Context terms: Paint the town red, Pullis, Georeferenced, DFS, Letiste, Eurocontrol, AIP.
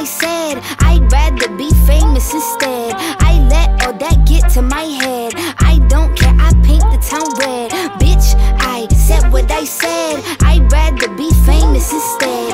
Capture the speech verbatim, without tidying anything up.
I said, I'd rather be famous instead. I let all that get to my head. I don't care, I paint the town red. Bitch, I said what I said. I'd rather be famous instead.